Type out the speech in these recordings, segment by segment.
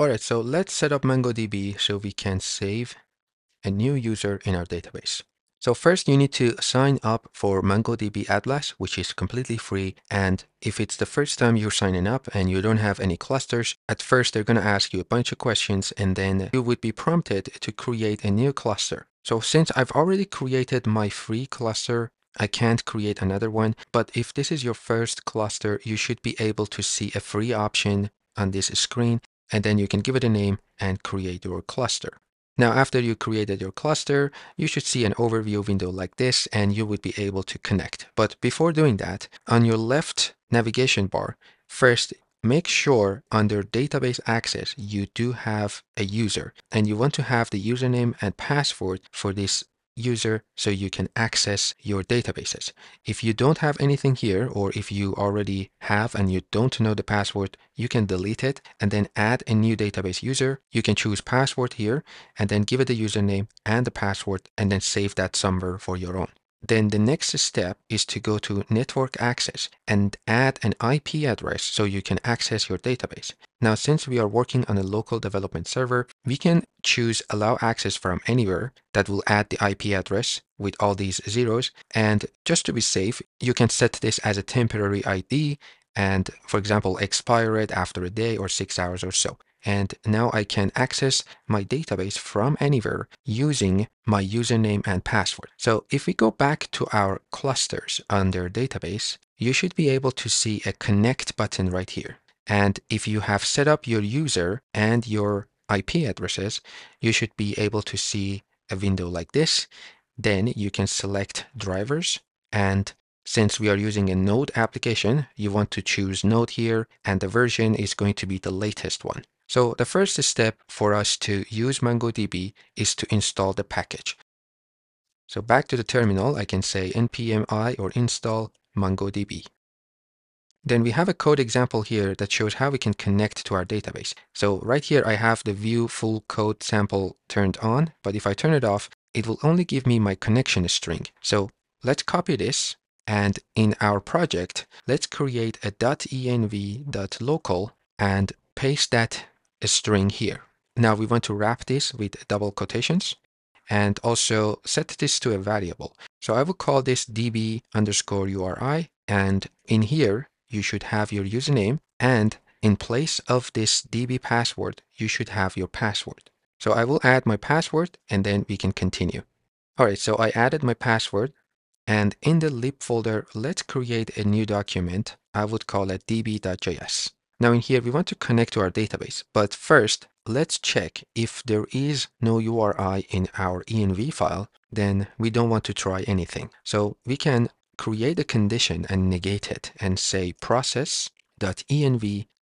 All right, so let's set up MongoDB so we can save a new user in our database. So first you need to sign up for MongoDB Atlas, which is completely free. And if it's the first time you're signing up and you don't have any clusters, at first they're going to ask you a bunch of questions and then you would be prompted to create a new cluster. So since I've already created my free cluster, I can't create another one. But if this is your first cluster, you should be able to see a free option on this screen, and then you can give it a name and create your cluster. Now, after you created your cluster, you should see an overview window like this, and you would be able to connect. But before doing that, on your left navigation bar, first, make sure under database access, you do have a user, and you want to have the username and password for this user so you can access your databases. If you don't have anything here, or if you already have and you don't know the password, you can delete it and then add a new database user. You can choose password here and then give it a username and the password and then save that somewhere for your own. Then the next step is to go to network access and add an IP address so you can access your database. Now, since we are working on a local development server, we can choose allow access from anywhere that will add the IP address with all these zeros. And just to be safe, you can set this as a temporary ID and, for example, expire it after a day or 6 hours or so. And now I can access my database from anywhere using my username and password. So if we go back to our clusters under database, you should be able to see a connect button right here. And if you have set up your user and your IP addresses, you should be able to see a window like this. Then you can select drivers, and since we are using a Node application, you want to choose Node here, and the version is going to be the latest one. So the first step for us to use MongoDB is to install the package. So back to the terminal, I can say npm I or install MongoDB. Then we have a code example here that shows how we can connect to our database. So right here, I have the view full code sample turned on, but if I turn it off, it will only give me my connection string. So let's copy this. And in our project, let's create a .env.local and paste that string here. Now we want to wrap this with double quotations and also set this to a variable. So I will call this db_uri. And in here, you should have your username. And in place of this db password, you should have your password. So I will add my password and then we can continue. All right, so I added my password. And in the lib folder, let's create a new document. I would call it db.js. Now in here, we want to connect to our database, but first let's check if there is no URI in our env file, then we don't want to try anything. So we can create a condition and negate it and say process.env.db_uri.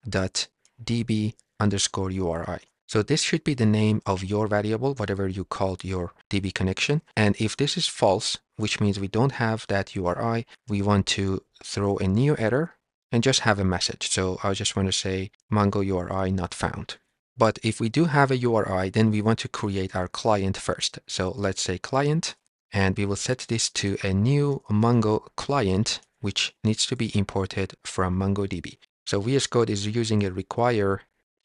So this should be the name of your variable, whatever you called your DB connection. And if this is false, which means we don't have that URI, we want to throw a new error and just have a message. So I just want to say Mongo URI not found. But if we do have a URI, then we want to create our client first. So let's say client, and we will set this to a new Mongo client, which needs to be imported from MongoDB. So VS Code is using a require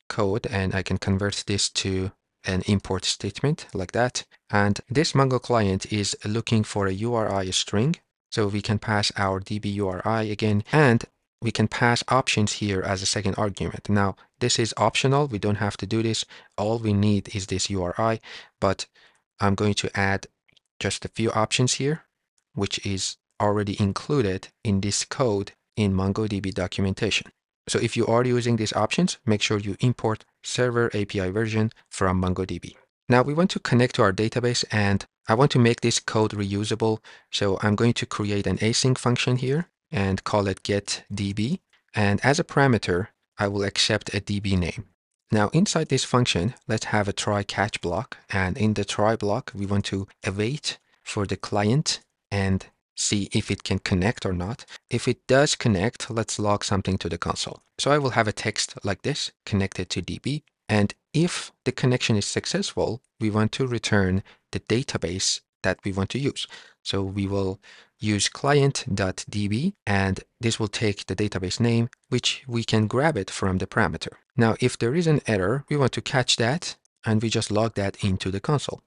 code, and I can convert this to an import statement like that. And this Mongo client is looking for a URI string. So we can pass our DB URI again, and we can pass options here as a second argument. Now, this is optional. We don't have to do this. All we need is this URI, but I'm going to add just a few options here, which is already included in this code in MongoDB documentation. So if you are using these options, make sure you import server API version from MongoDB. Now we want to connect to our database, and I want to make this code reusable. So I'm going to create an async function here and call it getDB. And as a parameter, I will accept a DB name. Now inside this function, let's have a try catch block. And in the try block, we want to await for the client and see if it can connect or not. If it does connect, let's log something to the console. So I will have a text like this, connected to DB. And if the connection is successful, we want to return the database that we want to use. So we will use client.db, and this will take the database name, which we can grab it from the parameter. Now, if there is an error, we want to catch that, and we just log that into the console.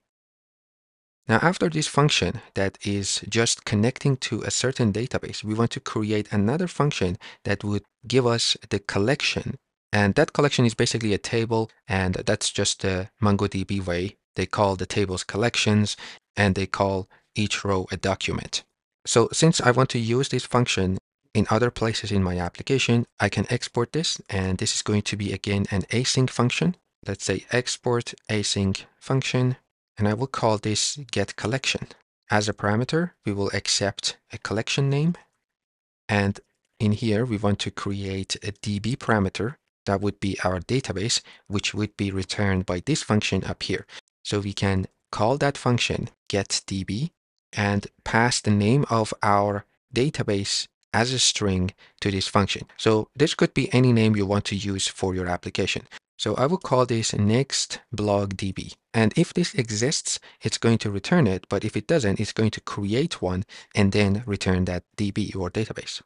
Now, after this function that is just connecting to a certain database, we want to create another function that would give us the collection. And that collection is basically a table, and that's just the MongoDB way. They call the tables collections, and they call each row a document. So since I want to use this function in other places in my application, I can export this, and this is going to be, again, an async function. Let's say export async function. And I will call this get collection. As a parameter, we will accept a collection name. And in here, we want to create a DB parameter that would be our database, which would be returned by this function up here. So we can call that function get DB and pass the name of our database as a string to this function. So this could be any name you want to use for your application. So I will call this next blog DB. And if this exists, it's going to return it. But if it doesn't, it's going to create one and then return that DB or database.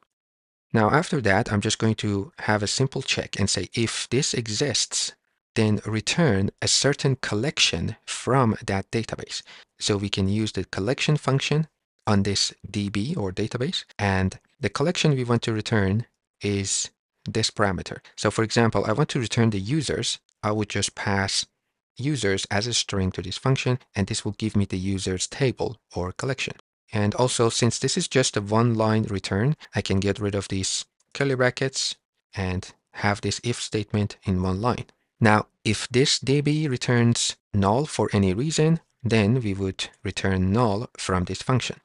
Now, after that, I'm just going to have a simple check and say, if this exists, then return a certain collection from that database. So we can use the collection function on this DB or database. And the collection we want to return is this parameter. So for example, I want to return the users. I would just pass users as a string to this function, and this will give me the users table or collection. And also, since this is just a one-line return, I can get rid of these curly brackets and have this if statement in one line. Now, if this DB returns null for any reason, then we would return null from this function.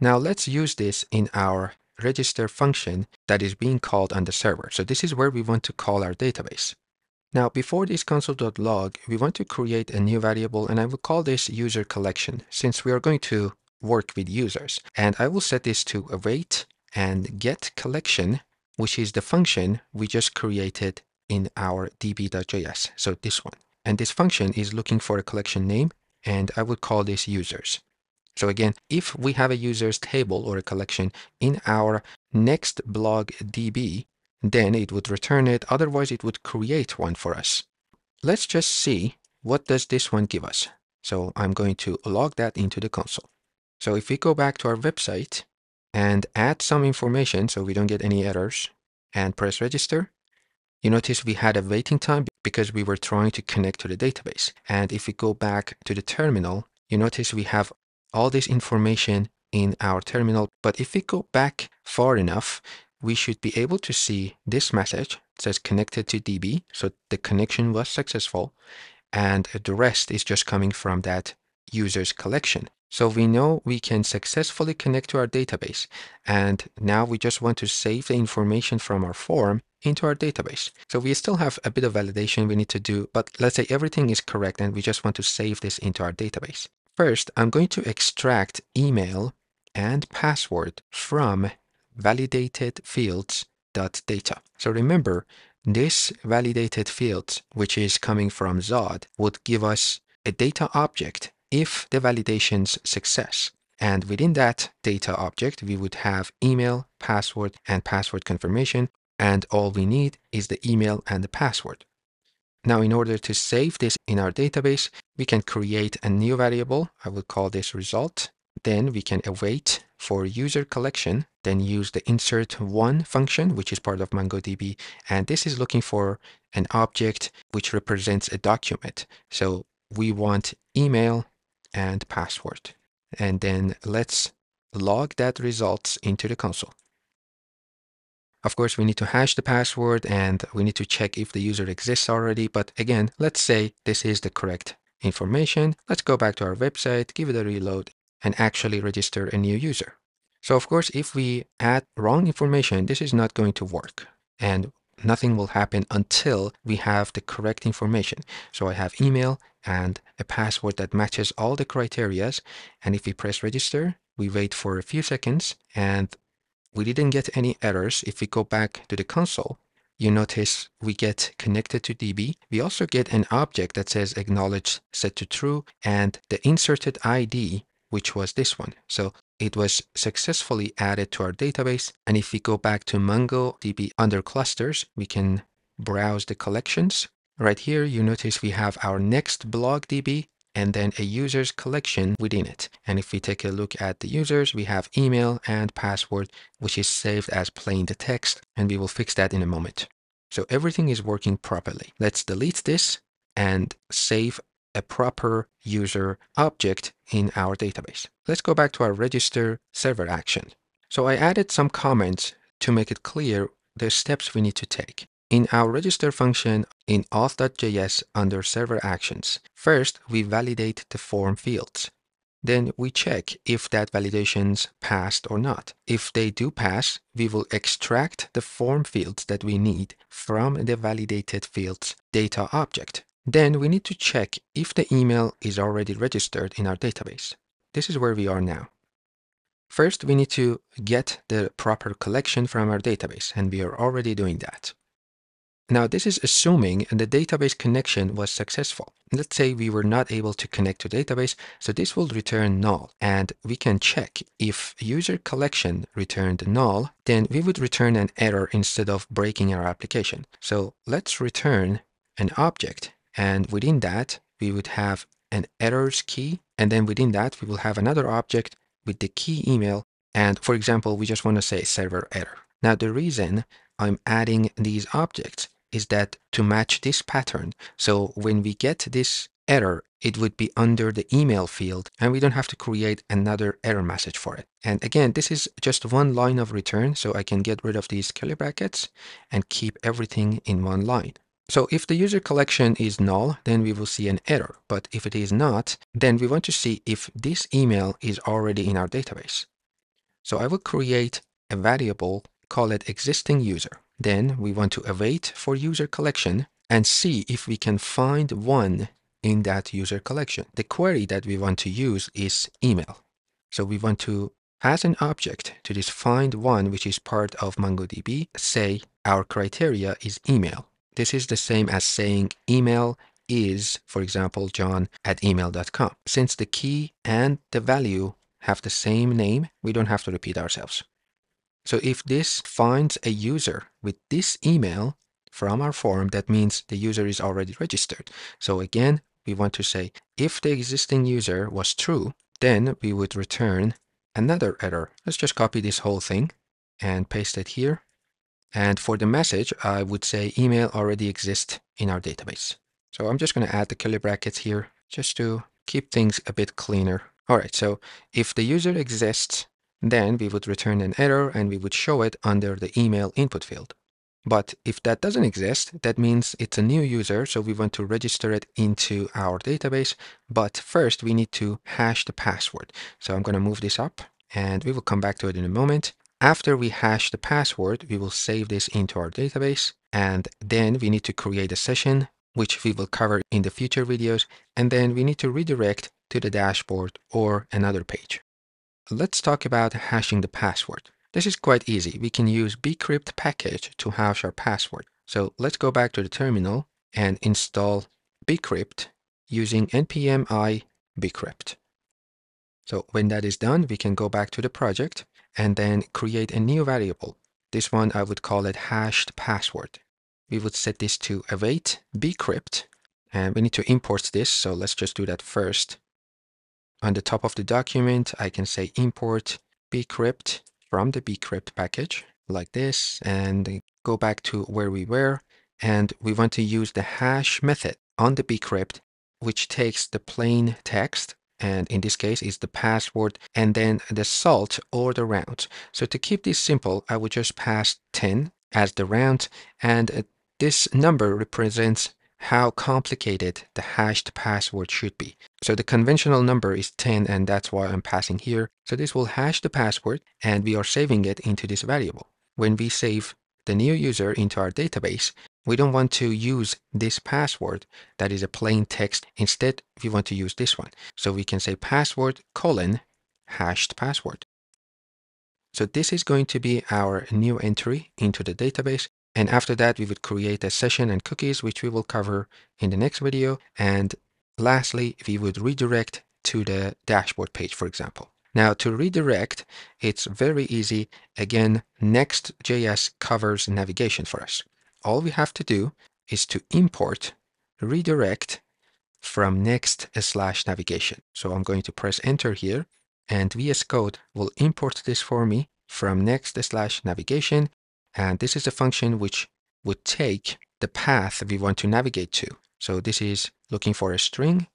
Now let's use this in our register function that is being called on the server. So this is where we want to call our database. Now, before this console.log, we want to create a new variable, and I will call this user collection since we are going to work with users. And I will set this to await and get collection, which is the function we just created in our db.js. So this one. And this function is looking for a collection name, and I would call this users. So again, if we have a users table or a collection in our next blog DB, then it would return it. Otherwise, it would create one for us. Let's just see what does this one give us. So I'm going to log that into the console. So if we go back to our website and add some information so we don't get any errors and press register, you notice we had a waiting time because we were trying to connect to the database. And if we go back to the terminal, you notice we have all this information in our terminal. But if we go back far enough, we should be able to see this message. It says connected to DB. So the connection was successful. And the rest is just coming from that user's collection. So we know we can successfully connect to our database. And now we just want to save the information from our form into our database. So we still have a bit of validation we need to do, but let's say everything is correct and we just want to save this into our database. First, I'm going to extract email and password from validatedfields.data. So remember, this validated fields, which is coming from Zod, would give us a data object if the validation's success. And within that data object, we would have email, password, and password confirmation. And all we need is the email and the password. Now, in order to save this in our database, we can create a new variable. I will call this result. Then we can await for user collection, then use the insert one function, which is part of MongoDB. And this is looking for an object which represents a document. So we want email and password. And then let's log that results into the console. Of course, we need to hash the password and we need to check if the user exists already. But again, let's say this is the correct information. Let's go back to our website, give it a reload, and actually register a new user. So of course, if we add wrong information, this is not going to work. And nothing will happen until we have the correct information. So I have email and a password that matches all the criteria. And if we press register, we wait for a few seconds and we didn't get any errors. If we go back to the console, you notice we get connected to DB. We also get an object that says acknowledge set to true and the inserted ID, which was this one. So it was successfully added to our database. And if we go back to MongoDB under clusters, we can browse the collections. Right here, you notice we have our next blog DB and then a user's collection within it. And if we take a look at the users, we have email and password, which is saved as plain text, and we will fix that in a moment. So everything is working properly. Let's delete this and save a proper user object in our database. Let's go back to our register server action. So I added some comments to make it clear the steps we need to take. In our register function in auth.js under server actions, first we validate the form fields. Then we check if that validation's passed or not. If they do pass, we will extract the form fields that we need from the validated fields data object. Then we need to check if the email is already registered in our database. This is where we are now. First, we need to get the proper collection from our database, and we are already doing that. Now, this is assuming the database connection was successful. Let's say we were not able to connect to database, so this will return null, and we can check if user collection returned null, then we would return an error instead of breaking our application. So let's return an object, and within that, we would have an errors key, and then within that, we will have another object with the key email, and for example, we just want to say server error. Now, the reason I'm adding these objects is that to match this pattern. So when we get this error, it would be under the email field, and we don't have to create another error message for it. And again, this is just one line of return, so I can get rid of these curly brackets and keep everything in one line. So if the user collection is null, then we will see an error. But if it is not, then we want to see if this email is already in our database. So I will create a variable, call it existing user. Then we want to await for user collection and see if we can find one in that user collection. The query that we want to use is email. So we want to pass an object to this find one, which is part of MongoDB, say our criteria is email. This is the same as saying email is, for example, john@email.com. Since the key and the value have the same name, we don't have to repeat ourselves. So if this finds a user with this email from our form, that means the user is already registered. So again, we want to say if the existing user was true, then we would return another error. Let's just copy this whole thing and paste it here. And for the message, I would say email already exists in our database. So I'm just going to add the curly brackets here just to keep things a bit cleaner. All right, so if the user exists, then we would return an error and we would show it under the email input field. But if that doesn't exist, that means it's a new user, so we want to register it into our database. But first, we need to hash the password. So I'm going to move this up, and we will come back to it in a moment. After we hash the password, we will save this into our database, and then we need to create a session, which we will cover in the future videos, and then we need to redirect to the dashboard or another page. Let's talk about hashing the password. This is quite easy. We can use bcrypt package to hash our password. So let's go back to the terminal and install bcrypt using npm I bcrypt. So when that is done, we can go back to the project and then create a new variable. This one I would call it hashed password. We would set this to await bcrypt, and we need to import this, so let's just do that first. On the top of the document, I can say import bcrypt from the bcrypt package, like this, and go back to where we were, and we want to use the hash method on the bcrypt, which takes the plain text, and in this case is the password, and then the salt or the round. So to keep this simple, I would just pass 10 as the round, and this number represents how complicated the hashed password should be. So the conventional number is 10, and that's why I'm passing here. So this will hash the password, and we are saving it into this variable. When we save the new user into our database, we don't want to use this password that is a plain text. Instead, we want to use this one. So we can say password : hashed password. So this is going to be our new entry into the database. And after that, we would create a session and cookies, which we will cover in the next video. And lastly, we would redirect to the dashboard page, for example. Now, to redirect, it's very easy. Again, Next.js covers navigation for us. all we have to do is to import redirect from next/navigation. So I'm going to press enter here, and VS Code will import this for me from next/navigation. And this is a function which would take the path we want to navigate to. So this is looking for a string,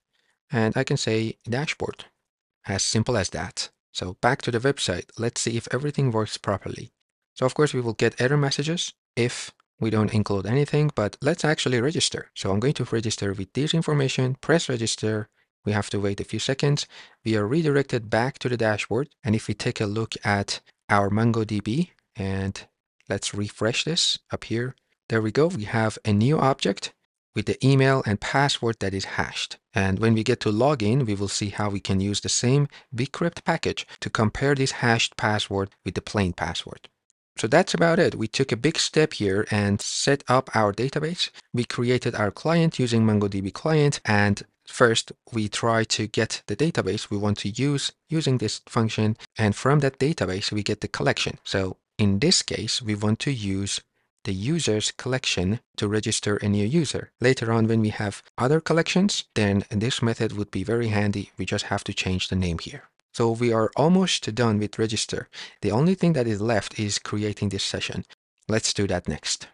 and I can say dashboard, as simple as that. So back to the website, let's see if everything works properly. So of course we will get error messages if we don't include anything, but let's actually register. So I'm going to register with this information, press register. We have to wait a few seconds. We are redirected back to the dashboard. And if we take a look at our MongoDB, and let's refresh this up here. There we go. We have a new object with the email and password that is hashed. And when we get to login, we will see how we can use the same bcrypt package to compare this hashed password with the plain password. So that's about it. We took a big step here and set up our database. We created our client using MongoDB client. And first, we try to get the database we want to use using this function. And from that database, we get the collection. So in this case, we want to use the user's collection to register a new user. Later on, when we have other collections, then this method would be very handy. We just have to change the name here. So we are almost done with register. The only thing that is left is creating this session. Let's do that next.